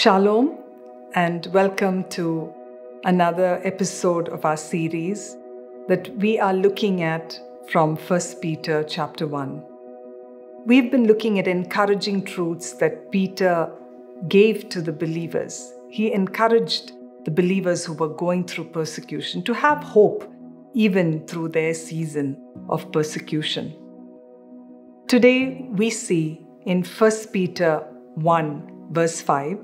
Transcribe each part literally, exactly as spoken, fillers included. Shalom and welcome to another episode of our series that we are looking at from First Peter chapter one. We've been looking at encouraging truths that Peter gave to the believers. He encouraged the believers who were going through persecution to have hope even through their season of persecution. Today we see in First Peter one verse five,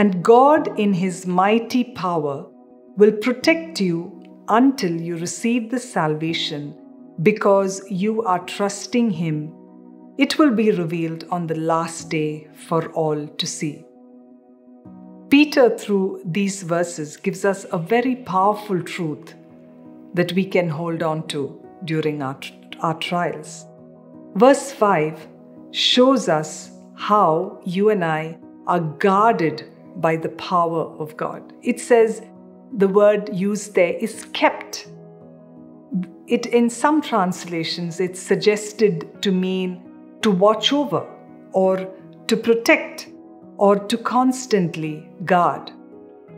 "And God in His mighty power will protect you until you receive the salvation because you are trusting Him. It will be revealed on the last day for all to see." Peter, through these verses, gives us a very powerful truth that we can hold on to during our, our trials. Verse five shows us how you and I are guarded by the power of God. It says the word used there is kept. It, in some translations, it's suggested to mean to watch over or to protect or to constantly guard.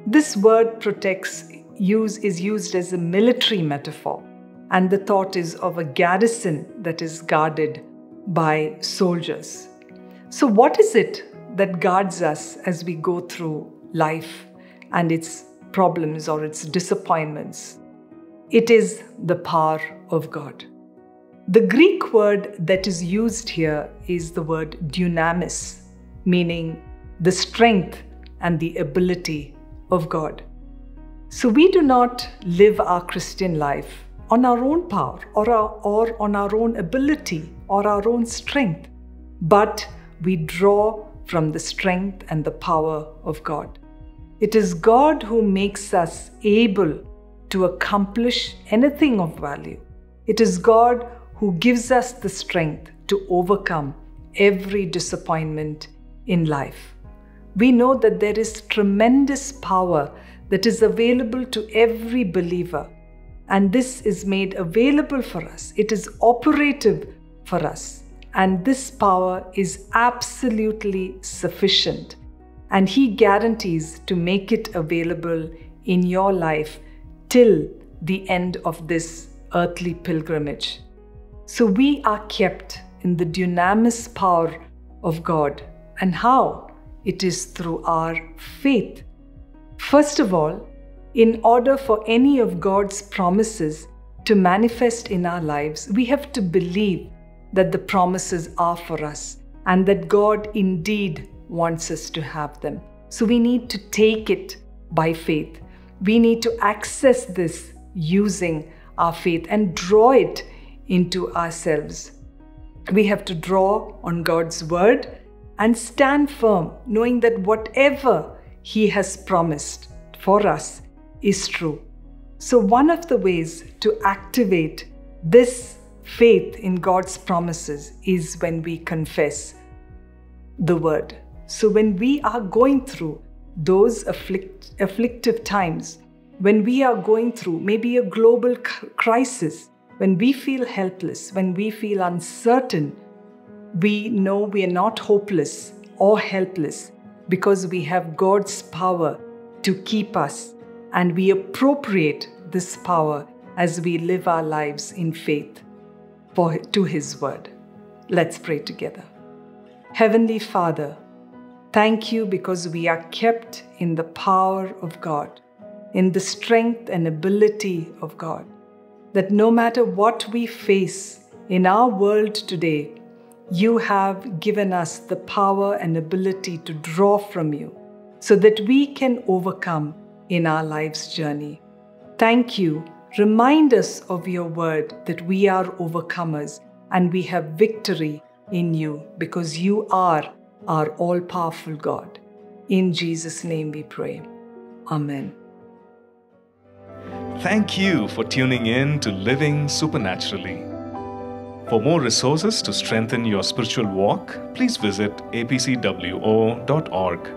This word protects use is used as a military metaphor, and the thought is of a garrison that is guarded by soldiers. So what is it that guards us as we go through life and its problems or its disappointments? It is the power of God. The Greek word that is used here is the word dynamis, meaning the strength and the ability of God. So we do not live our Christian life on our own power or, our, or on our own ability or our own strength, but we draw from the strength and the power of God. It is God who makes us able to accomplish anything of value. It is God who gives us the strength to overcome every disappointment in life. We know that there is tremendous power that is available to every believer, and this is made available for us. It is operative for us. And this power is absolutely sufficient. And He guarantees to make it available in your life till the end of this earthly pilgrimage. So we are kept in the dynamis power of God. And how? It is through our faith. First of all, in order for any of God's promises to manifest in our lives, we have to believe that the promises are for us and that God indeed wants us to have them. So we need to take it by faith. We need to access this using our faith and draw it into ourselves. We have to draw on God's word and stand firm, knowing that whatever He has promised for us is true. So one of the ways to activate this faith in God's promises is when we confess the word. So when we are going through those afflict, afflictive times, when we are going through maybe a global crisis, when we feel helpless, when we feel uncertain, we know we are not hopeless or helpless because we have God's power to keep us, and we appropriate this power as we live our lives in faith For, to His word. Let's pray together. Heavenly Father, thank You because we are kept in the power of God, in the strength and ability of God, that no matter what we face in our world today, You have given us the power and ability to draw from You so that we can overcome in our life's journey. Thank You. Remind us of Your word that we are overcomers and we have victory in You because You are our all-powerful God. In Jesus' name we pray. Amen. Thank you for tuning in to Living Supernaturally. For more resources to strengthen your spiritual walk, please visit A P C W O dot org.